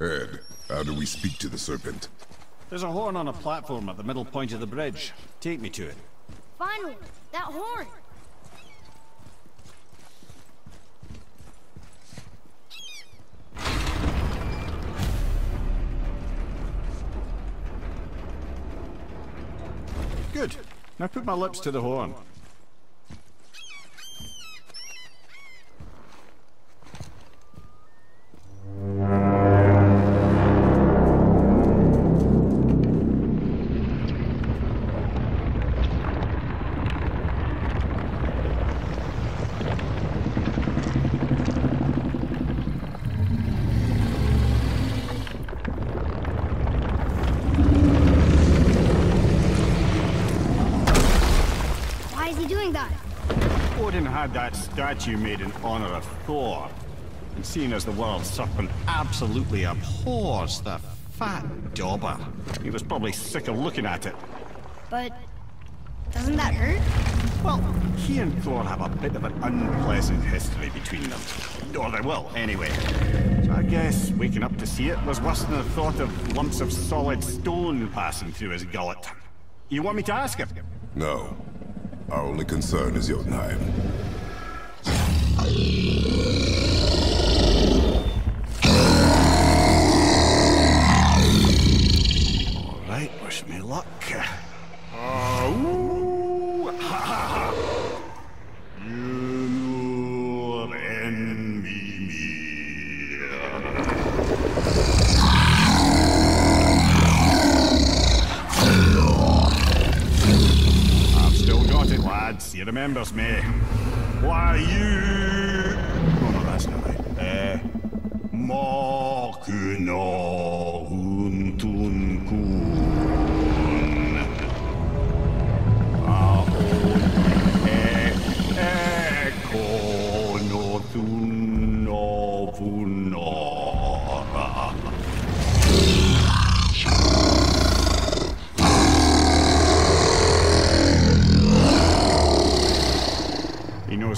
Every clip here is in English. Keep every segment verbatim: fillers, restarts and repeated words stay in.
Ed, how do we speak to the serpent? There's a horn on a platform at the middle point of the bridge. Take me to it. Finally, that horn! Good. Now put my lips to the horn. That statue made in honor of Thor, and seeing as the world serpent absolutely abhors the fat dauber, he was probably sick of looking at it. But doesn't that hurt? Well, he and Thor have a bit of an unpleasant history between them, or they will anyway. So I guess waking up to see it was worse than the thought of lumps of solid stone passing through his gullet. You want me to ask him? No. Our only concern is Jotunheim. All right, wish me luck. Uh, ooh, ha, ha, ha. You know envy me. I've still got it, lads. He remembers me. Why you... Oh no, that's not right. Eh...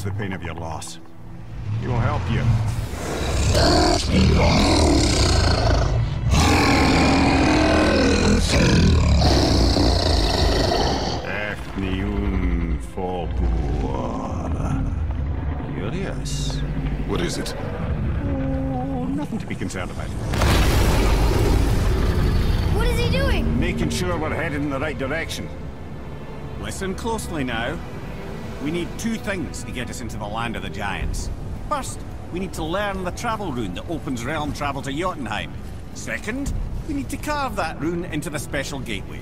the pain of your loss. He will help you. Curious. What is it? Oh, nothing to be concerned about. What is he doing? Making sure we're headed in the right direction. Listen closely now. We need two things to get us into the land of the giants. First, we need to learn the travel rune that opens realm travel to Jotunheim. Second, we need to carve that rune into the special gateway.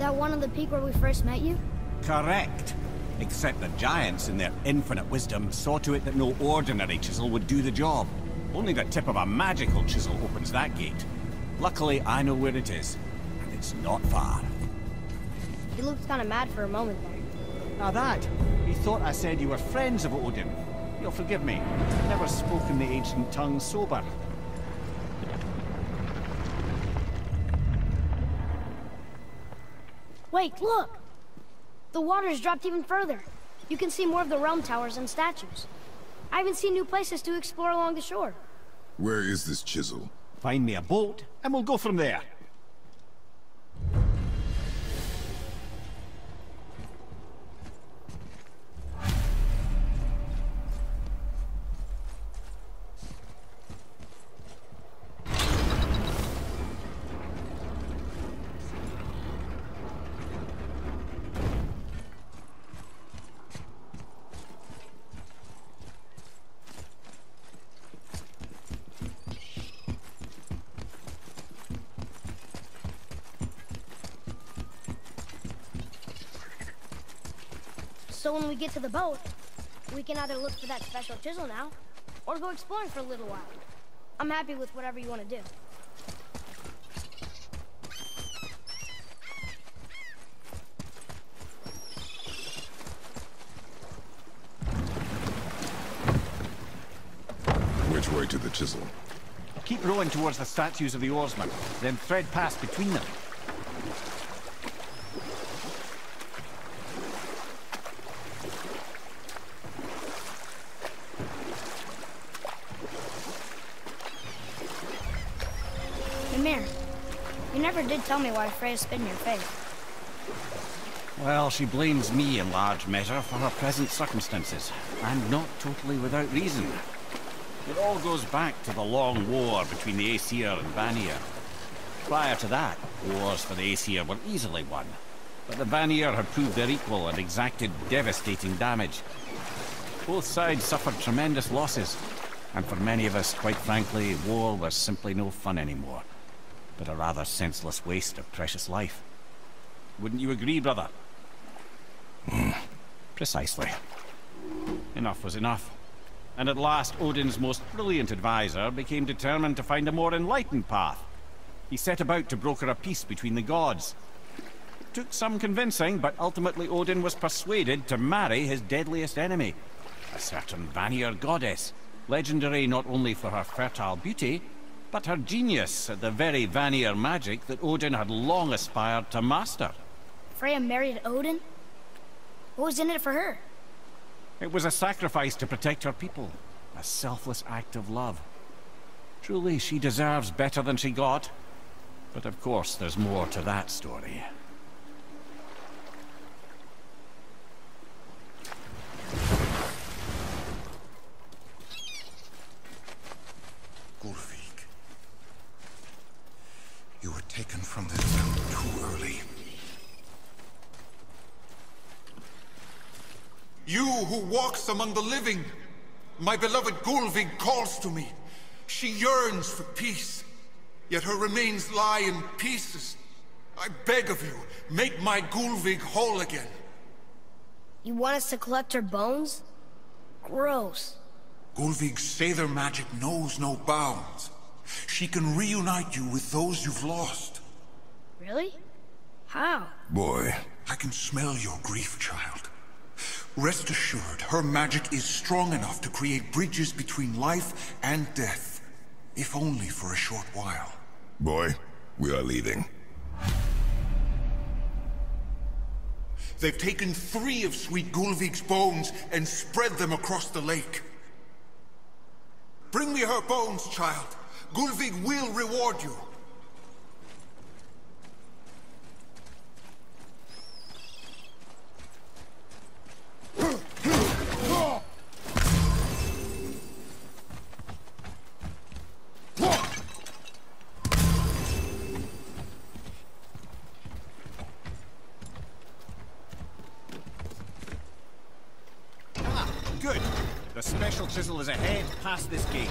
That one on the peak where we first met you? Correct. Except the giants, in their infinite wisdom, saw to it that no ordinary chisel would do the job. Only the tip of a magical chisel opens that gate. Luckily, I know where it is, and it's not far. He looked kind of mad for a moment there. Now that, he thought I said you were friends of Odin. You'll forgive me. I've never spoken the ancient tongue sober. Wait, look! The water's dropped even further. You can see more of the realm towers and statues. I even see new places to explore along the shore. Where is this chisel? Find me a boat, and we'll go from there. So when we get to the boat, we can either look for that special chisel now, or go exploring for a little while. I'm happy with whatever you want to do. Which way to the chisel? Keep rowing towards the statues of the oarsmen, then thread past between them. never did tell me why Freya spit in your face. Well, she blames me in large measure for her present circumstances, and not totally without reason. It all goes back to the long war between the Aesir and Vanir. Prior to that, wars for the Aesir were easily won, but the Vanir had proved their equal and exacted devastating damage. Both sides suffered tremendous losses, and for many of us, quite frankly, war was simply no fun anymore, but a rather senseless waste of precious life. Wouldn't you agree, brother? Mm. Precisely. Enough was enough. And at last, Odin's most brilliant advisor became determined to find a more enlightened path. He set about to broker a peace between the gods. It took some convincing, but ultimately Odin was persuaded to marry his deadliest enemy, a certain Vanir goddess, legendary not only for her fertile beauty, but her genius at the very Vanir magic that Odin had long aspired to master. Freya married Odin? What was in it for her? It was a sacrifice to protect her people, a selfless act of love. Truly, she deserves better than she got. But of course, there's more to that story. Gullveig, you were taken from this town too early. You who walks among the living, my beloved Gullveig calls to me. She yearns for peace, yet her remains lie in pieces. I beg of you, make my Gullveig whole again. You want us to collect her bones? Gross. Gullveig's Sather magic knows no bounds. She can reunite you with those you've lost. Really? How? Boy, I can smell your grief, child. Rest assured, her magic is strong enough to create bridges between life and death, if only for a short while. Boy, we are leaving. They've taken three of sweet Gullveig's bones and spread them across the lake. Bring me her bones, child. Gullveig will reward you. Good. The special chisel is ahead, past this gate.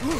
Whoa!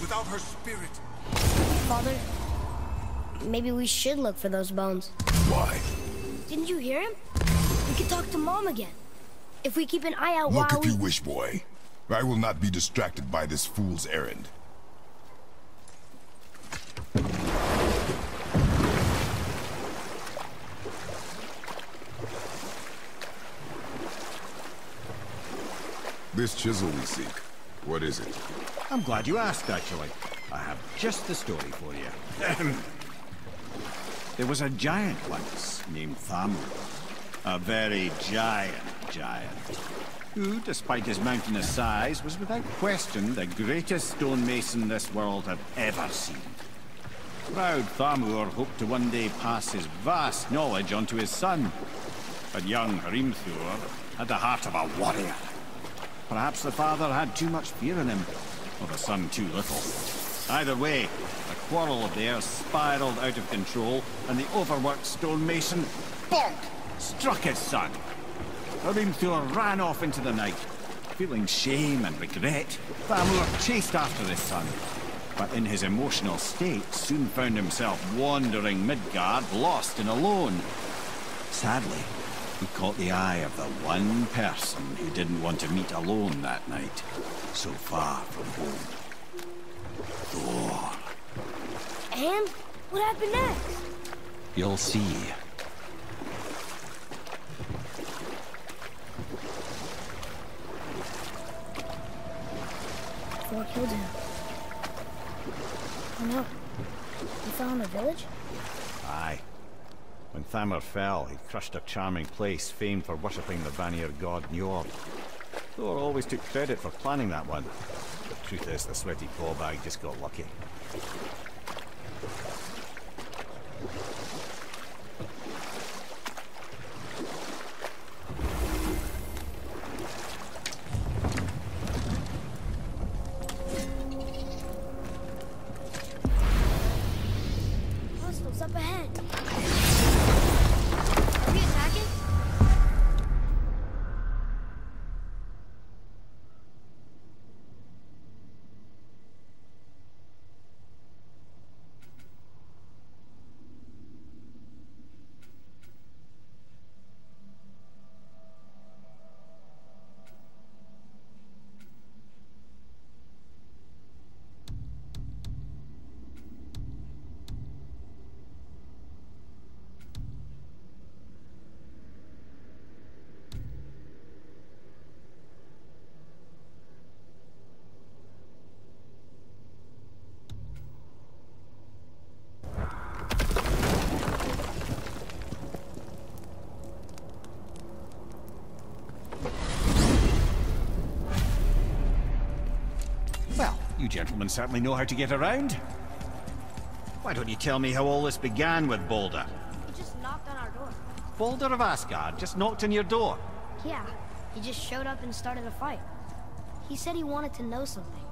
without her spirit. Father, maybe we should look for those bones. Why? Didn't you hear him? We could talk to Mom again. If we keep an eye out while we... Look if you wish, boy. I will not be distracted by this fool's errand. This chisel we seek, what is it? I'm glad you asked, actually. I have just the story for you. There was a giant once named Thamur. A very giant giant, who, despite his mountainous size, was without question the greatest stonemason this world had ever seen. Proud Thamur hoped to one day pass his vast knowledge onto his son, but young Hrímthur had the heart of a warrior. Perhaps the father had too much fear in him, or the son too little. Either way, the quarrel of theirs spiraled out of control, and the overworked stonemason, bonk, struck his son. Hrímthur ran off into the night. Feeling shame and regret, Thamur chased after his son, but in his emotional state soon found himself wandering Midgard, lost and alone. Sadly, he caught the eye of the one person who didn't want to meet alone that night, so far from home. Thor. And what happened next? You'll see. Thor killed him. Oh no. He fell in the village? Aye. When Thamur fell, he crushed a charming place famed for worshipping the Vanir god Njord. Thor always took credit for planning that one. The truth is, the sweaty Gullveig just got lucky. Gentlemen certainly know how to get around. Why don't you tell me how all this began with Baldr? He just knocked on our door. Baldr of Asgard just knocked on your door? Yeah, he just showed up and started a fight. He said he wanted to know something.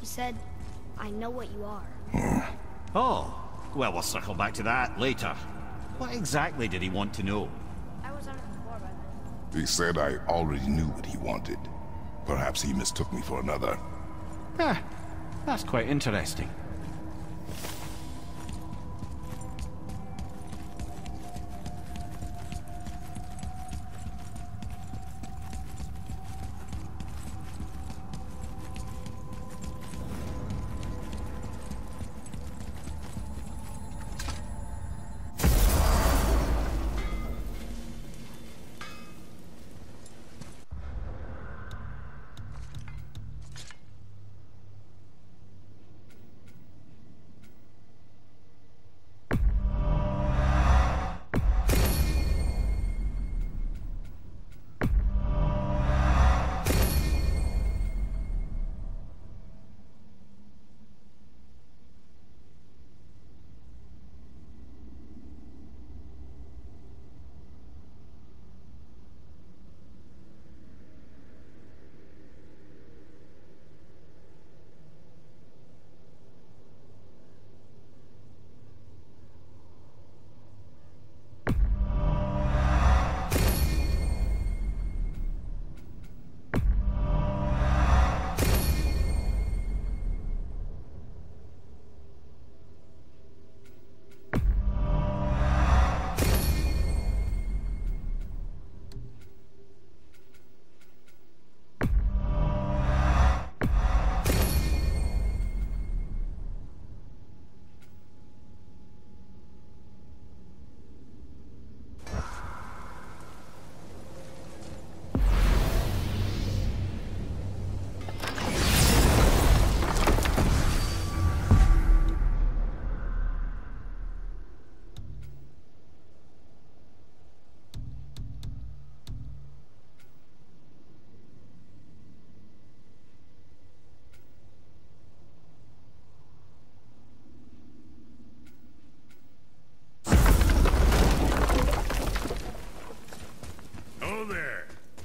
He said, I know what you are. Oh, well, we'll circle back to that later. What exactly did he want to know? I was on it before, by then. He said I already knew what he wanted. Perhaps he mistook me for another. Ah, that's quite interesting.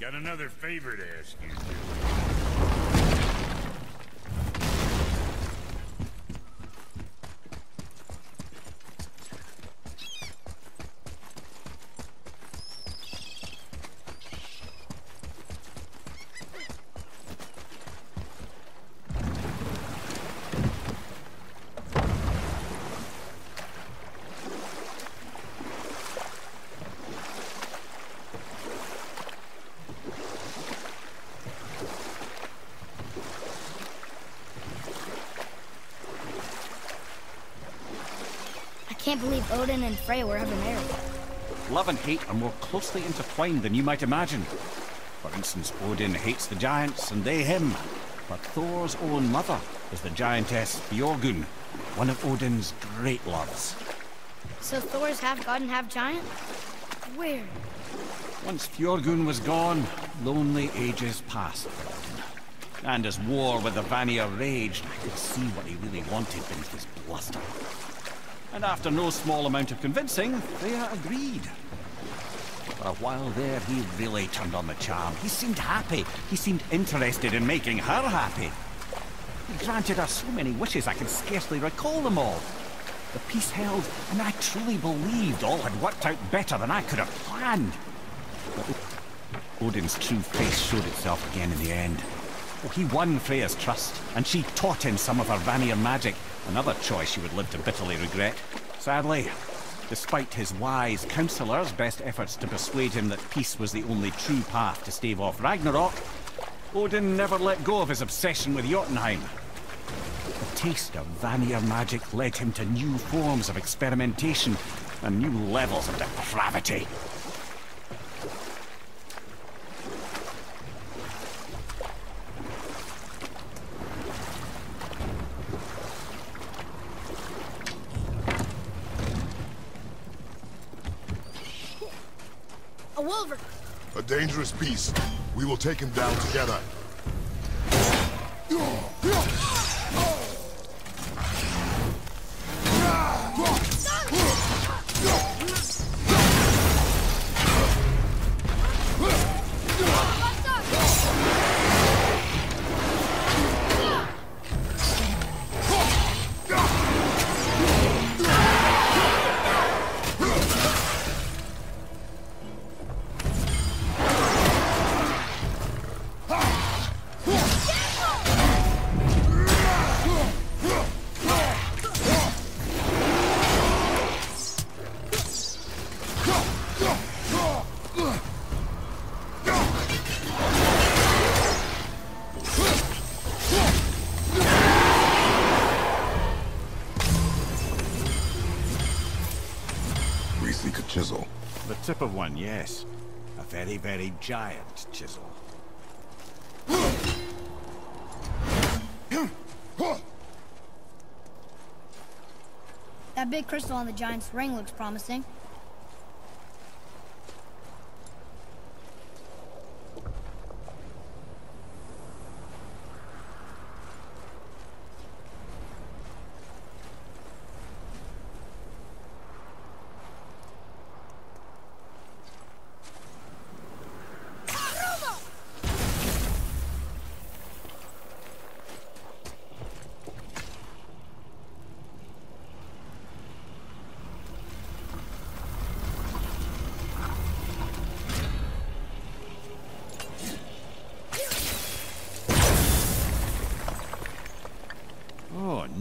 Got another favor to ask you . I can't believe Odin and Freya were ever married. Love and hate are more closely intertwined than you might imagine. For instance, Odin hates the giants and they him. But Thor's own mother is the giantess Fjörgün, one of Odin's great loves. So Thor's half god and half giant? Weird. Once Fjörgün was gone, lonely ages passed for Odin. And as war with the Vanir raged, I could see what he really wanted beneath his bluster. And after no small amount of convincing, Freya agreed. For a while there, he really turned on the charm. He seemed happy. He seemed interested in making her happy. He granted her so many wishes I can scarcely recall them all. The peace held, and I truly believed all had worked out better than I could have planned. But Odin's true face showed itself again in the end. Well, he won Freya's trust, and she taught him some of her Vanir magic. Another choice she would live to bitterly regret. Sadly, despite his wise counselors' best efforts to persuade him that peace was the only true path to stave off Ragnarok, Odin never let go of his obsession with Jotunheim. The taste of Vanir magic led him to new forms of experimentation and new levels of depravity. A dangerous beast. We will take him down together. Tip of one, yes. A very, very giant chisel. That big crystal on the giant's ring looks promising.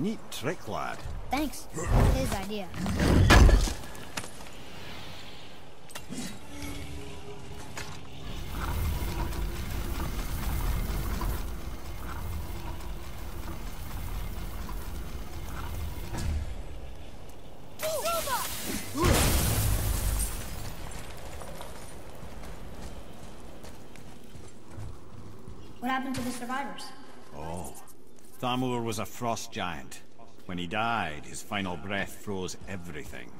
Neat trick, lad. Thanks. His idea. What happened to the survivors? Oh. Thamur was a frost giant. When he died, his final breath froze everything.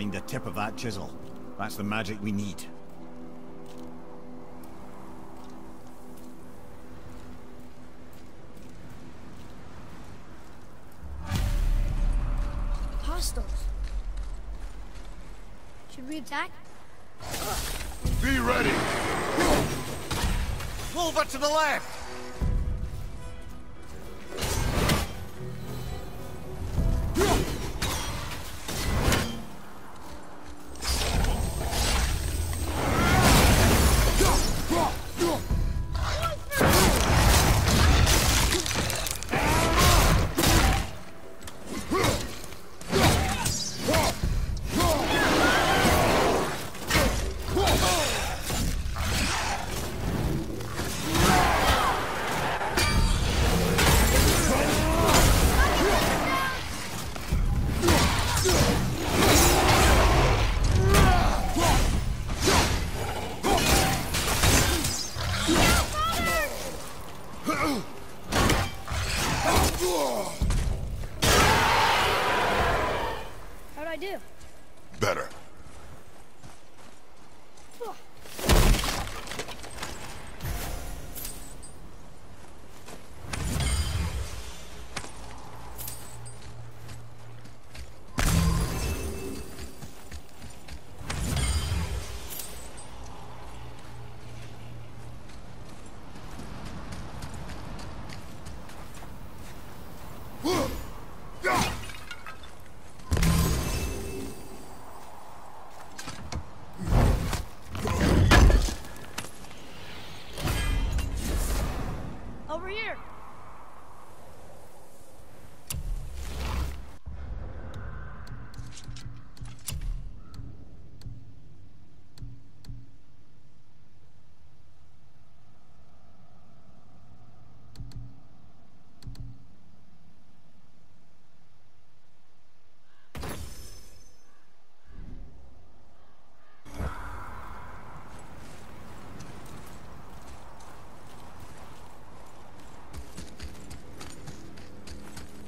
Find the tip of that chisel. That's the magic we need. Hostiles. Should we attack? Be ready. Over to the left.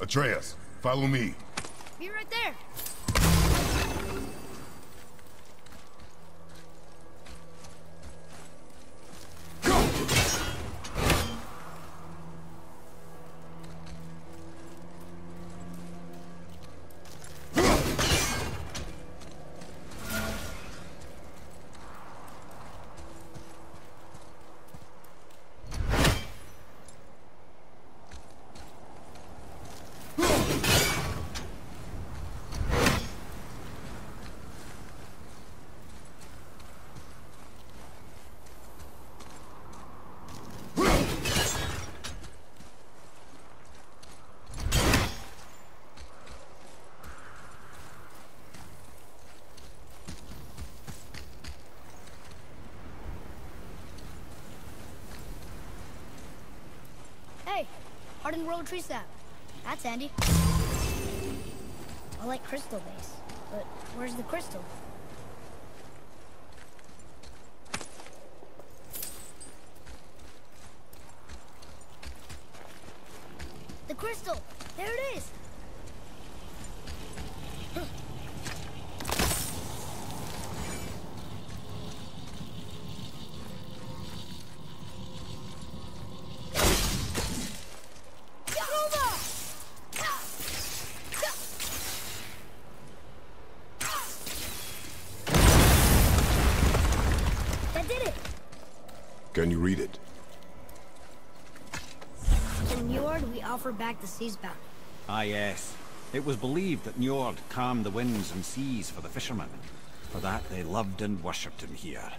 Atreus, follow me. Be right there. Hardened royal tree sap. That's handy. I like crystal base, but where's the crystal? The crystal! There it is! Can you read it? In Njord, we offer back the sea's bounty. Ah, yes. It was believed that Njord calmed the winds and seas for the fishermen. For that, they loved and worshipped him here.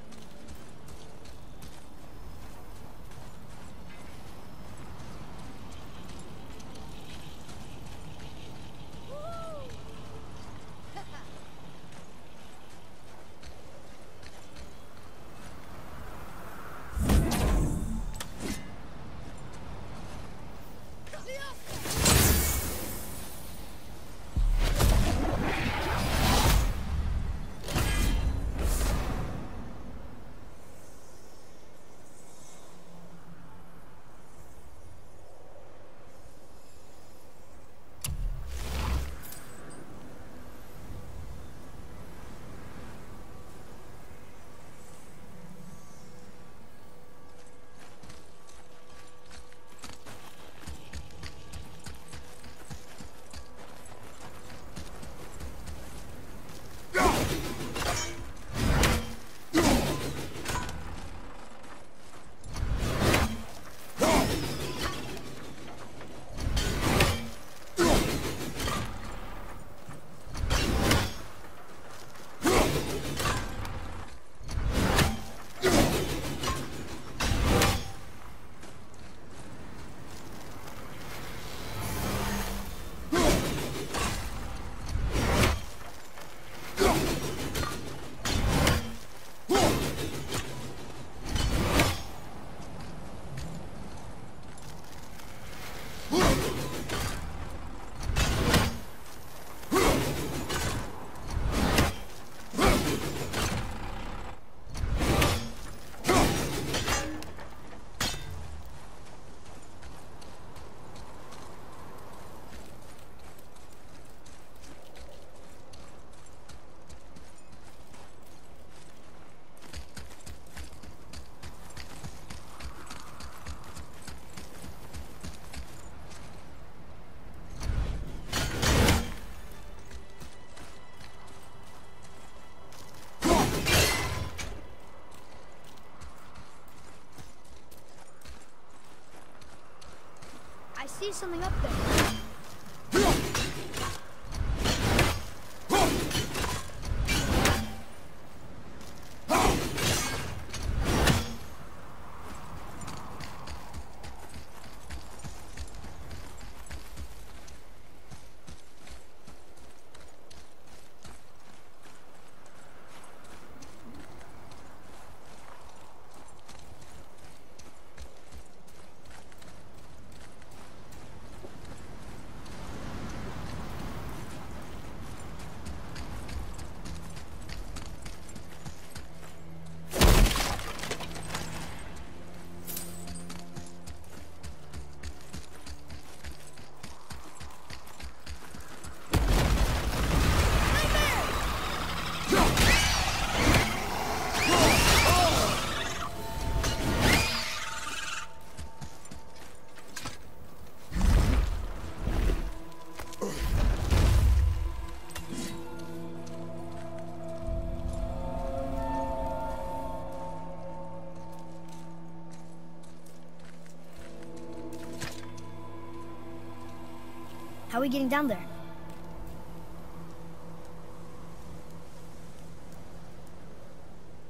see something up there. How are we getting down there?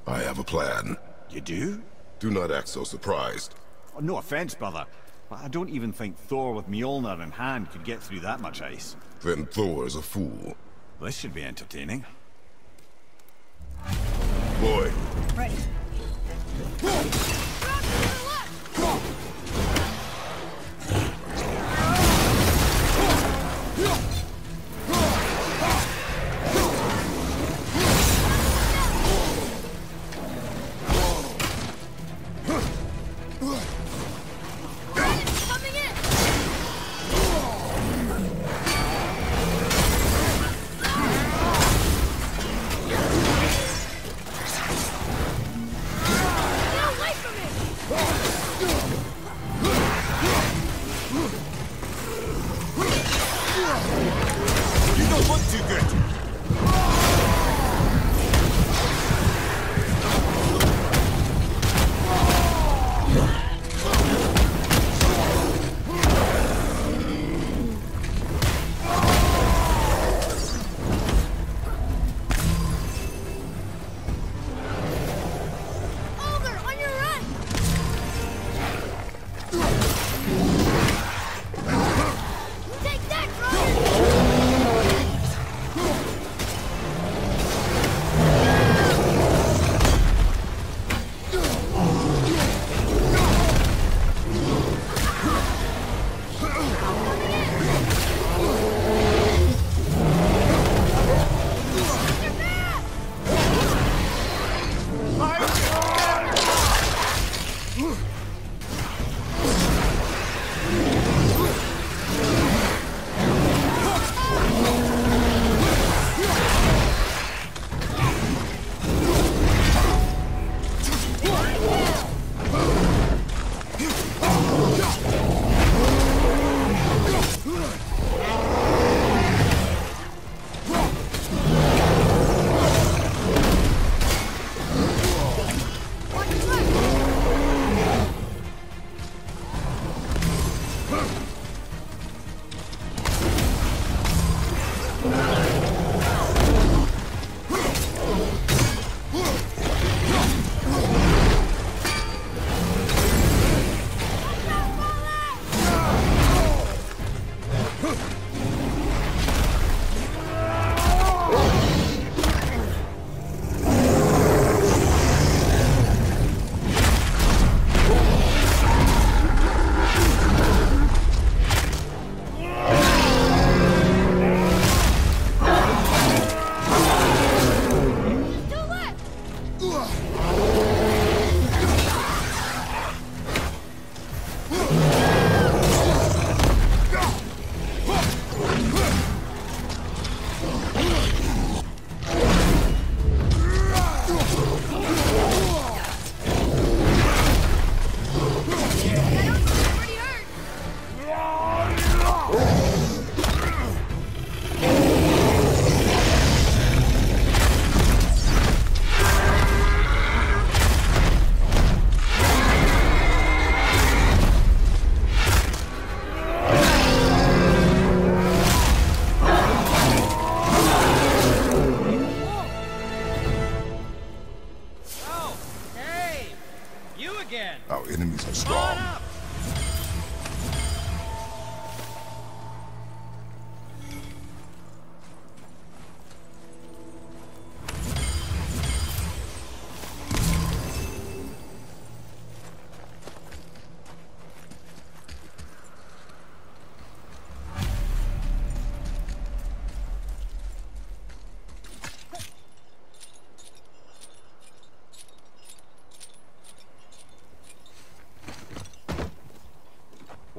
I have a plan. You do? Do not act so surprised. Oh, no offense, brother, but I don't even think Thor with Mjolnir in hand could get through that much ice. Then Thor is a fool. This should be entertaining. Boy. Right.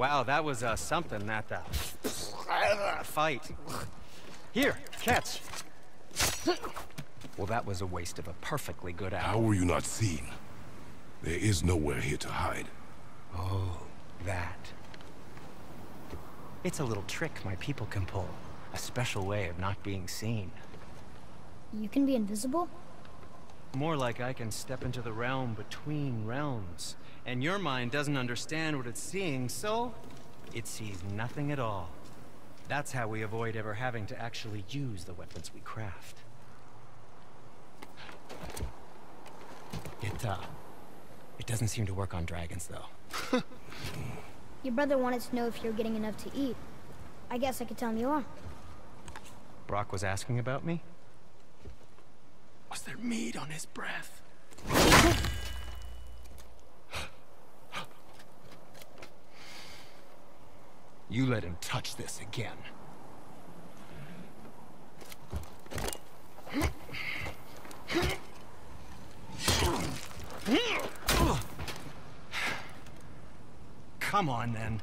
Wow, that was uh, something, that uh, fight. Here, catch. Well, that was a waste of a perfectly good hour. How were you not seen? There is nowhere here to hide. Oh, that. It's a little trick my people can pull. A special way of not being seen. You can be invisible? More like I can step into the realm between realms. And your mind doesn't understand what it's seeing, so it sees nothing at all. That's how we avoid ever having to actually use the weapons we craft. It, uh, it doesn't seem to work on dragons, though. Your brother wanted to know if you're getting enough to eat. I guess I could tell him you are. Brok was asking about me? Was there mead on his breath? You let him touch this again. Come on, then.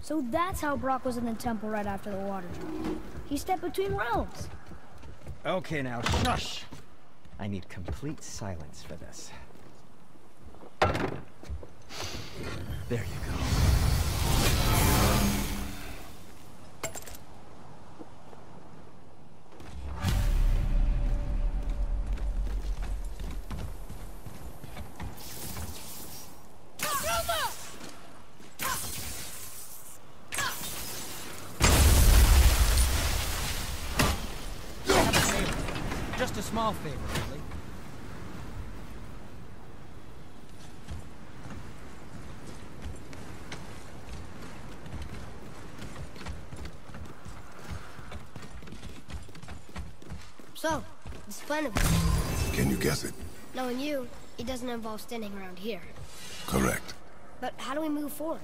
So that's how Brok was in the temple right after the water. He stepped between realms. Okay, now, shush. I need complete silence for this. There you go. Just a small favor, really. So, it's fun of it. Can you guess it? Knowing you, it doesn't involve standing around here. Correct. But how do we move forward?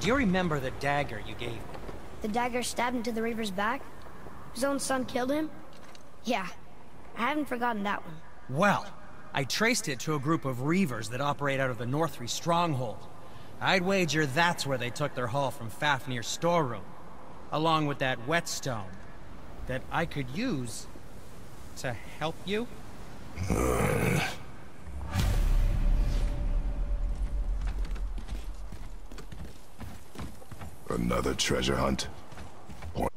Do you remember the dagger you gave me? The dagger stabbed into the Reaver's back? His own son killed him? Yeah, I haven't forgotten that one. Well, I traced it to a group of Reavers that operate out of the Northree stronghold. I'd wager that's where they took their haul from Fafnir's storeroom, along with that whetstone that I could use to help you. Another treasure hunt. Or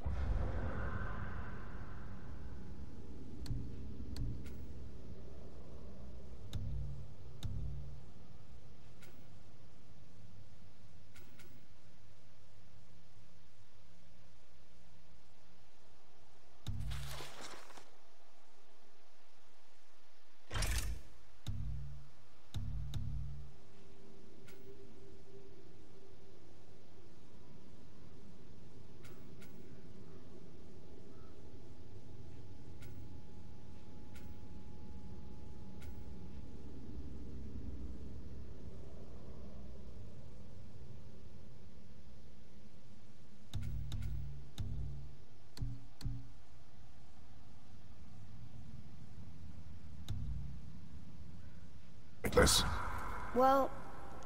Well,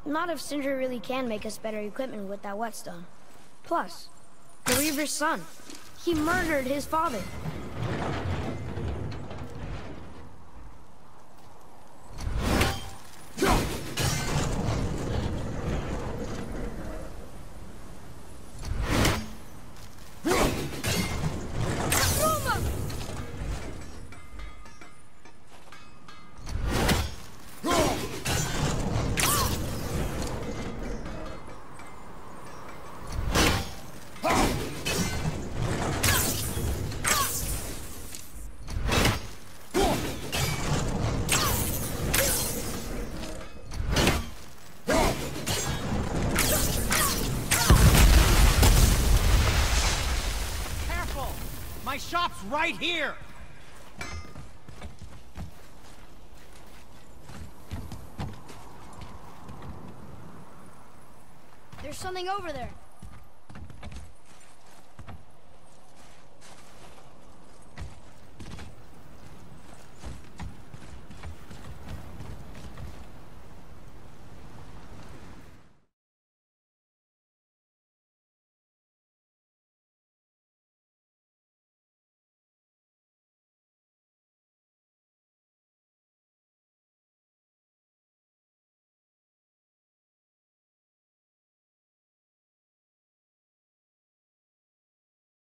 not if Sindri really can make us better equipment with that whetstone. Plus, the Reaver's son. He murdered his father. Shop's right here! There's something over there.